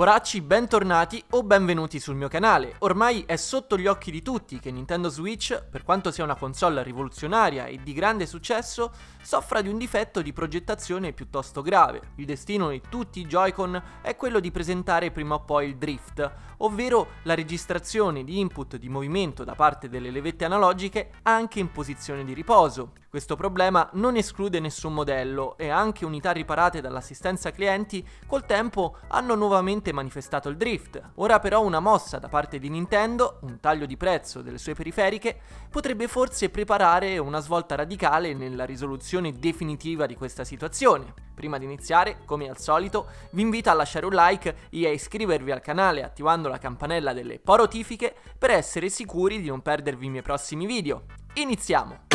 Poracci, bentornati o benvenuti sul mio canale. Ormai è sotto gli occhi di tutti che Nintendo Switch, per quanto sia una console rivoluzionaria e di grande successo, soffra di un difetto di progettazione piuttosto grave. Il destino di tutti i Joy-Con è quello di presentare prima o poi il Drift, ovvero la registrazione di input di movimento da parte delle levette analogiche anche in posizione di riposo. Questo problema non esclude nessun modello e anche unità riparate dall'assistenza clienti col tempo hanno nuovamente manifestato il drift. Ora però una mossa da parte di Nintendo, un taglio di prezzo delle sue periferiche, potrebbe forse preparare una svolta radicale nella risoluzione definitiva di questa situazione. Prima di iniziare, come al solito, vi invito a lasciare un like e a iscrivervi al canale attivando la campanella delle notifiche per essere sicuri di non perdervi i miei prossimi video. Iniziamo!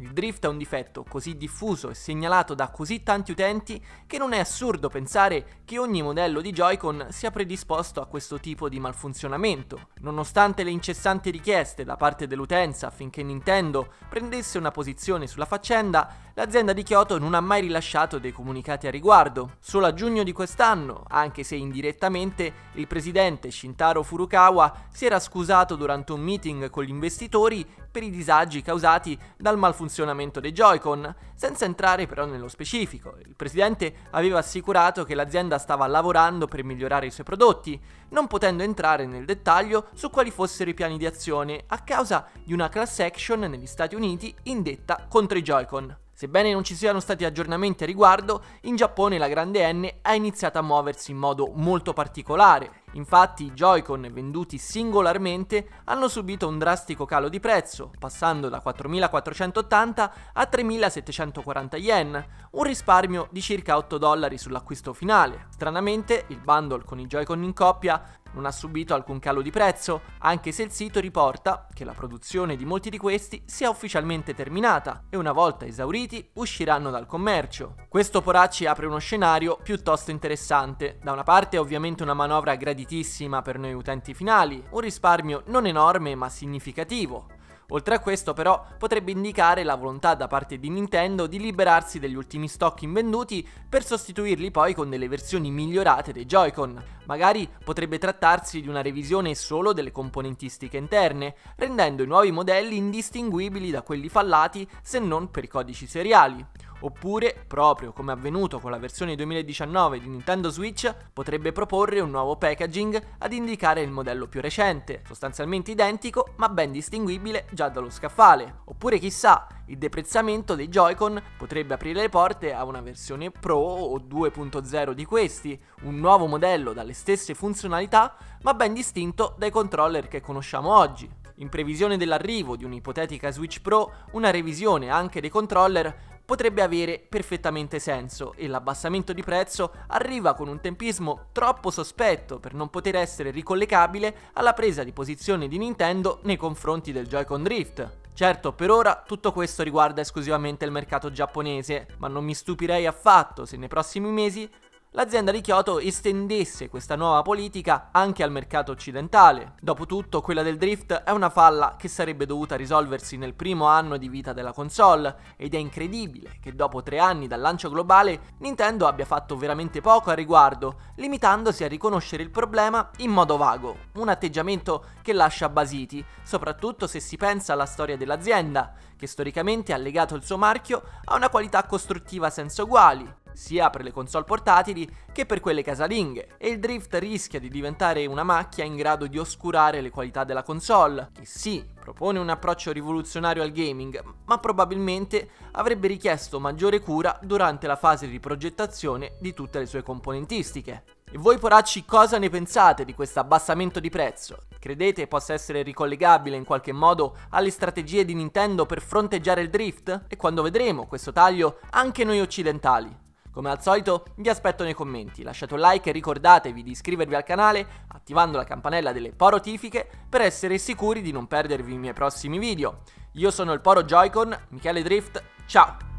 Il drift è un difetto così diffuso e segnalato da così tanti utenti che non è assurdo pensare che ogni modello di Joy-Con sia predisposto a questo tipo di malfunzionamento. Nonostante le incessanti richieste da parte dell'utenza affinché Nintendo prendesse una posizione sulla faccenda, l'azienda di Kyoto non ha mai rilasciato dei comunicati a riguardo. Solo a giugno di quest'anno, anche se indirettamente, il presidente Shintaro Furukawa si era scusato durante un meeting con gli investitori per i disagi causati dal malfunzionamento dei Joy-Con, senza entrare però nello specifico. Il presidente aveva assicurato che l'azienda stava lavorando per migliorare i suoi prodotti, non potendo entrare nel dettaglio su quali fossero i piani di azione a causa di una class action negli Stati Uniti indetta contro i Joy-Con. Sebbene non ci siano stati aggiornamenti a riguardo, in Giappone la grande N ha iniziato a muoversi in modo molto particolare. Infatti i Joy-Con venduti singolarmente hanno subito un drastico calo di prezzo, passando da 4.480 a 3.740 yen, un risparmio di circa $8 sull'acquisto finale. Stranamente, il bundle con i Joy-Con in coppia non ha subito alcun calo di prezzo, anche se il sito riporta che la produzione di molti di questi sia ufficialmente terminata e una volta esauriti usciranno dal commercio. Questo Poracci apre uno scenario piuttosto interessante. Da una parte è ovviamente una manovra graditissima per noi utenti finali, un risparmio non enorme ma significativo. Oltre a questo però potrebbe indicare la volontà da parte di Nintendo di liberarsi degli ultimi stock invenduti per sostituirli poi con delle versioni migliorate dei Joy-Con. Magari potrebbe trattarsi di una revisione solo delle componentistiche interne, rendendo i nuovi modelli indistinguibili da quelli fallati se non per i codici seriali. Oppure, proprio come avvenuto con la versione 2019 di Nintendo Switch, potrebbe proporre un nuovo packaging ad indicare il modello più recente, sostanzialmente identico ma ben distinguibile già dallo scaffale. Oppure chissà, il deprezzamento dei Joy-Con potrebbe aprire le porte a una versione Pro o 2.0 di questi, un nuovo modello dalle stesse funzionalità ma ben distinto dai controller che conosciamo oggi. In previsione dell'arrivo di un'ipotetica Switch Pro, una revisione anche dei controller potrebbe avere perfettamente senso e l'abbassamento di prezzo arriva con un tempismo troppo sospetto per non poter essere ricollegabile alla presa di posizione di Nintendo nei confronti del Joy-Con Drift. Certo, per ora tutto questo riguarda esclusivamente il mercato giapponese, ma non mi stupirei affatto se nei prossimi mesi l'azienda di Kyoto estendesse questa nuova politica anche al mercato occidentale. Dopotutto, quella del drift è una falla che sarebbe dovuta risolversi nel primo anno di vita della console, ed è incredibile che dopo 3 anni dal lancio globale Nintendo abbia fatto veramente poco al riguardo, limitandosi a riconoscere il problema in modo vago, un atteggiamento che lascia basiti, soprattutto se si pensa alla storia dell'azienda, che storicamente ha legato il suo marchio a una qualità costruttiva senza uguali, sia per le console portatili che per quelle casalinghe, e il drift rischia di diventare una macchia in grado di oscurare le qualità della console, che sì, propone un approccio rivoluzionario al gaming, ma probabilmente avrebbe richiesto maggiore cura durante la fase di progettazione di tutte le sue componentistiche. E voi poracci cosa ne pensate di questo abbassamento di prezzo? Credete possa essere ricollegabile in qualche modo alle strategie di Nintendo per fronteggiare il drift? E quando vedremo questo taglio anche noi occidentali? Come al solito vi aspetto nei commenti, lasciate un like e ricordatevi di iscrivervi al canale attivando la campanella delle notifiche per essere sicuri di non perdervi i miei prossimi video. Io sono il Poro Joy-Con, Michele Drift, ciao!